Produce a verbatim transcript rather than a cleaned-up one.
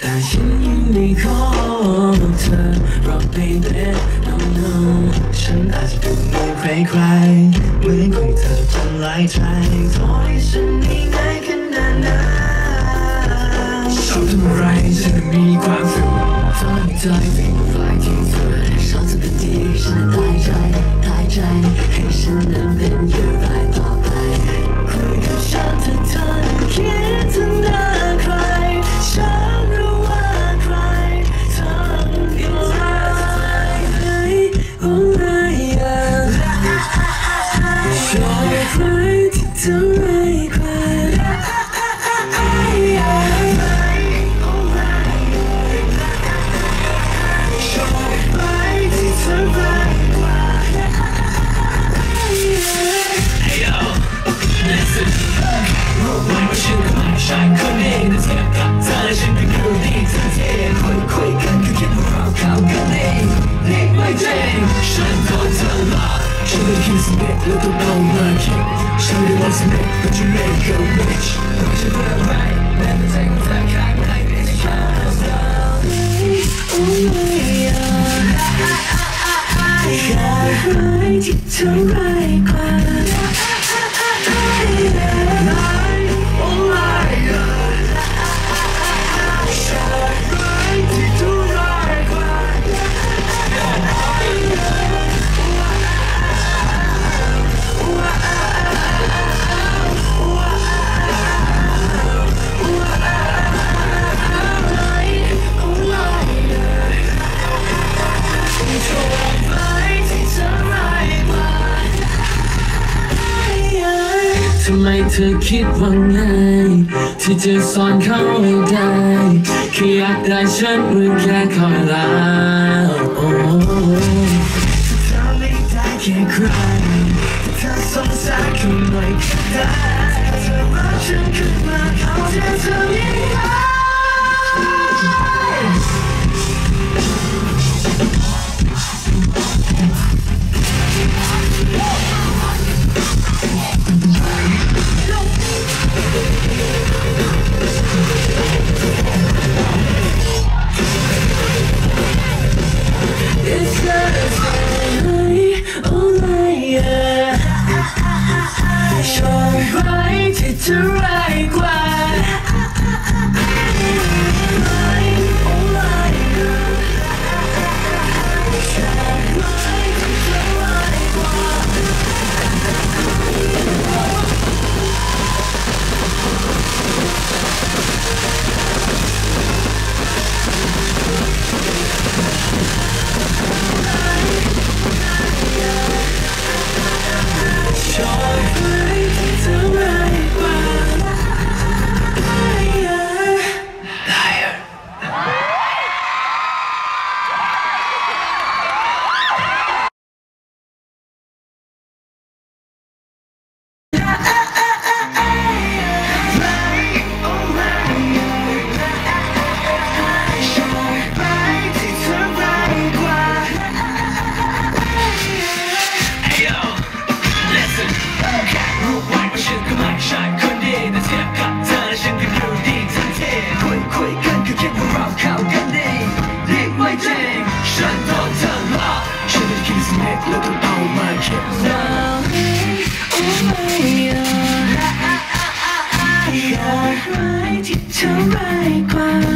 แต่ฉันยังไม่ขอบอกเธอรอไปเด็ดน้องน้องฉันอาจจะดูไม่ใครใครเหมือนของเธอจนหลายใจขอให้ฉันได้ง่ายขนาดนั้นชอบทำอะไรฉันมีความสุขชอบใจเป็นใครที่เธอชอบจะเป็นดีฉันตายใจตายใจให้ฉันนั้นเป็นอยู่ไรต่อไปเธอคิดว่าไงที่จะสอนเขาให้ได้แค่อยากได้ฉันหรือแค่คอยลาโอ้เธอไม่ได้แค่ใครเธอสงสารคนหน่อยก็ได้เธอรักฉันขึ้นมาเขาจะทำยังไงYou're right, you're right, you're right.